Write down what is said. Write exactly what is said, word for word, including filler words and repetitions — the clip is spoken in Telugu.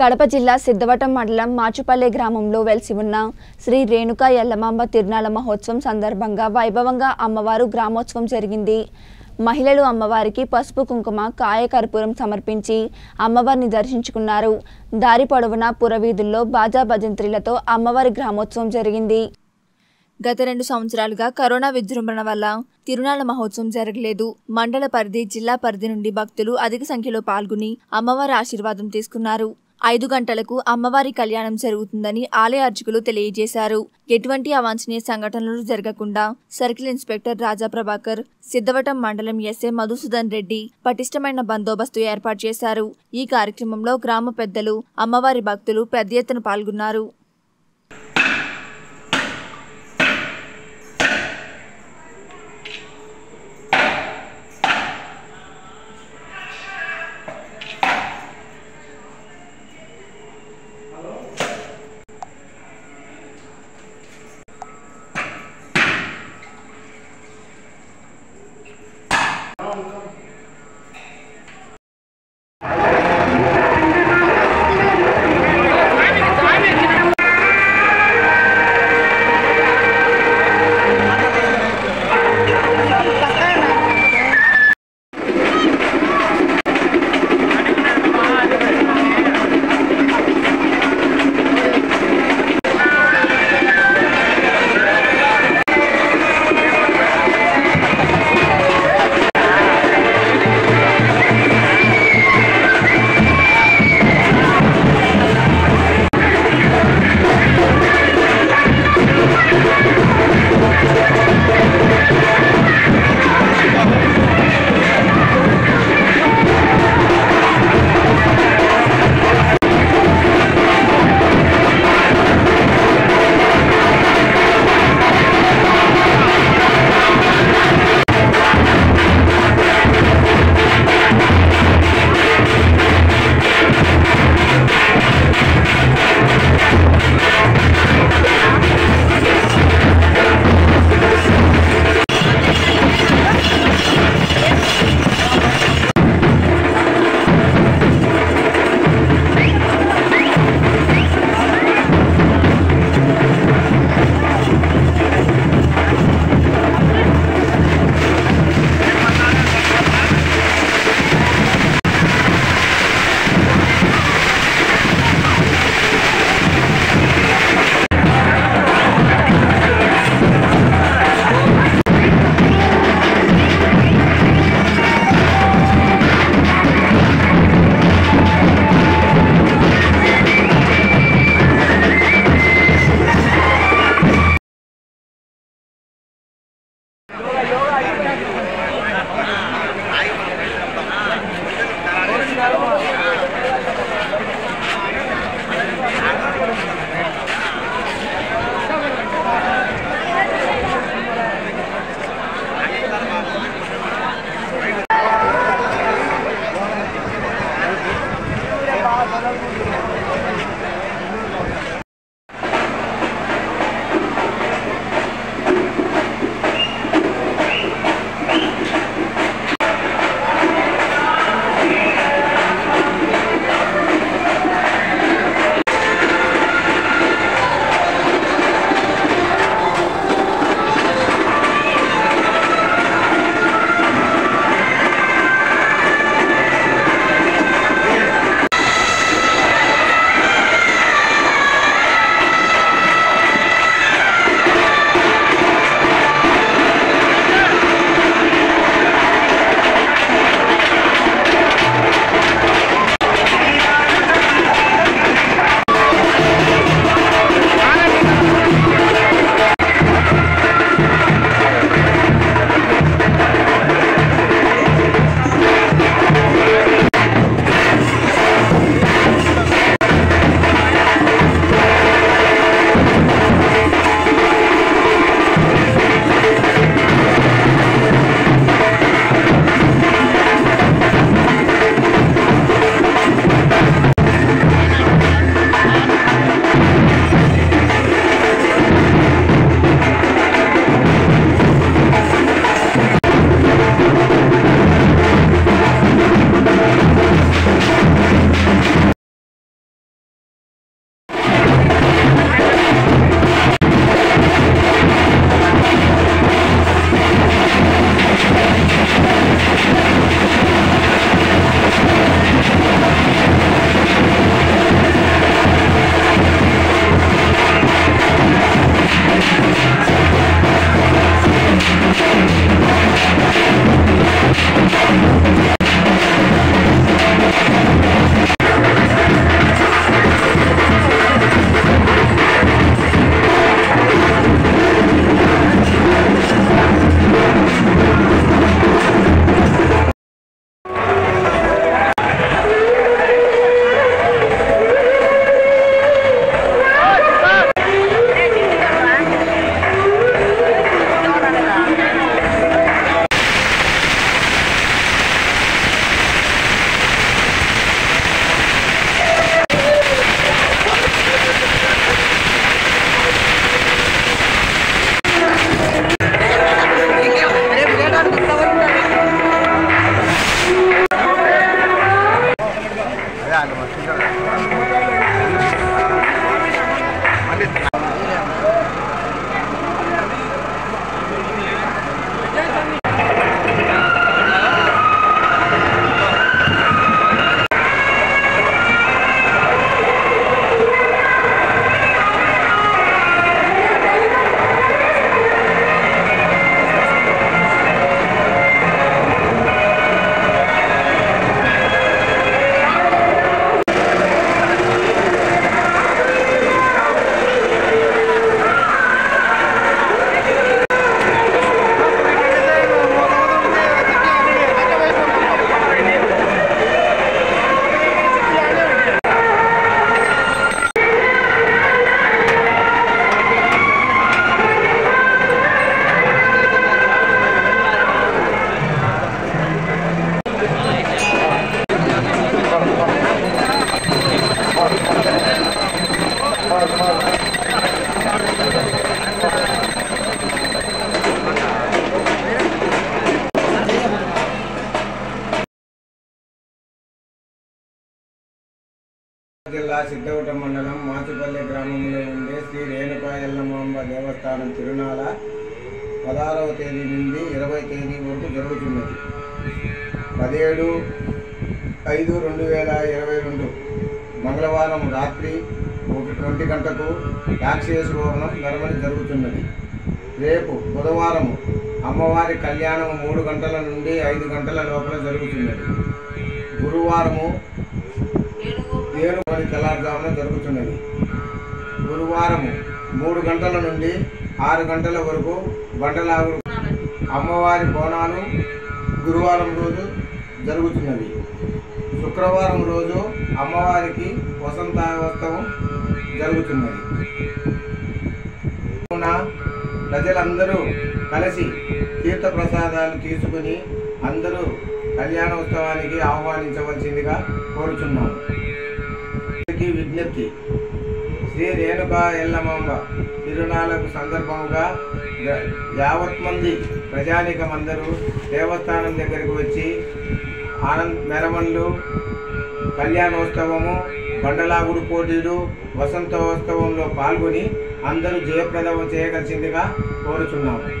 కడప జిల్లా సిద్ధవటం మండలం మాచుపల్లె గ్రామంలో వెలిసి ఉన్న శ్రీ రేణుకా ఎల్లమాంబ తిరునాల మహోత్సవం సందర్భంగా వైభవంగా అమ్మవారు గ్రామోత్సవం జరిగింది. మహిళలు అమ్మవారికి పసుపు కుంకుమ కాయ కర్పూరం సమర్పించి అమ్మవారిని దర్శించుకున్నారు. దారి పొడవునా పురవీధుల్లో బాజా భజంత్రిలతో అమ్మవారి గ్రామోత్సవం జరిగింది. గత రెండు సంవత్సరాలుగా కరోనా విజృంభణ వల్ల తిరునాల మహోత్సవం జరగలేదు. మండల పరిధి, జిల్లా పరిధి నుండి భక్తులు అధిక సంఖ్యలో పాల్గొని అమ్మవారి ఆశీర్వాదం తీసుకున్నారు. ఐదు గంటలకు అమ్మవారి కళ్యాణం జరుగుతుందని ఆలయ అర్చకులు తెలియజేశారు. ఎటువంటి అవాంఛనీయ సంఘటనలు జరగకుండా సర్కిల్ ఇన్స్పెక్టర్ రాజా ప్రభాకర్, సిద్ధవటం మండలం ఎస్ఏ మధుసూదన్ రెడ్డి పటిష్టమైన బందోబస్తు ఏర్పాటు చేశారు. ఈ కార్యక్రమంలో గ్రామ పెద్దలు, అమ్మవారి భక్తులు పెద్ద ఎత్తున పాల్గొన్నారు. జిల్లా సిద్ధవటం మండలం మాచిపల్లి గ్రామంలో ఉండే శ్రీ రేణుకా ఎల్లమ్మ దేవస్థానం తిరునాళ పదహారవ తేదీ నుండి ఇరవై తేదీ వరకు జరుగుతున్నది. పదిహేడు ఐదు రెండు వేల ఇరవై రెండు మంగళవారం రాత్రి ఒకటి గంటకు యాక్సియస్ హోమం నిర్వహణ జరుగుతున్నది. రేపు బుధవారం అమ్మవారి కళ్యాణం మూడు గంటల నుండి ఐదు గంటల లోపల జరుగుతున్నది. గురువారము ఏడు పది తెల్లారుజామున జరుగుతున్నది. గురువారం మూడు గంటల నుండి ఆరు గంటల వరకు బండలాగుడు అమ్మవారి బోనాలు గురువారం రోజు జరుగుతున్నది. శుక్రవారం రోజు అమ్మవారికి వసంతోత్సవం జరుగుతున్నది. ప్రజలందరూ కలిసి తీర్థ ప్రసాదాలు తీసుకుని అందరూ కళ్యాణోత్సవానికి ఆహ్వానించవలసిందిగా కోరుచున్నాము. విజ్ఞప్తి: శ్రీ రేణుకా ఎల్లమ్మ తిరునాళ్ళకు సందర్భంగా యావత్ మంది ప్రజానికమందరూ దేవస్థానం దగ్గరకు వచ్చి ఆనంద్ మెరమన్లు, కళ్యాణోత్సవము, బండలాగుడు పోటీలు, వసంతోత్సవంలో పాల్గొని అందరూ జయప్రదం చేయగలిసిందిగా కోరుచున్నాము.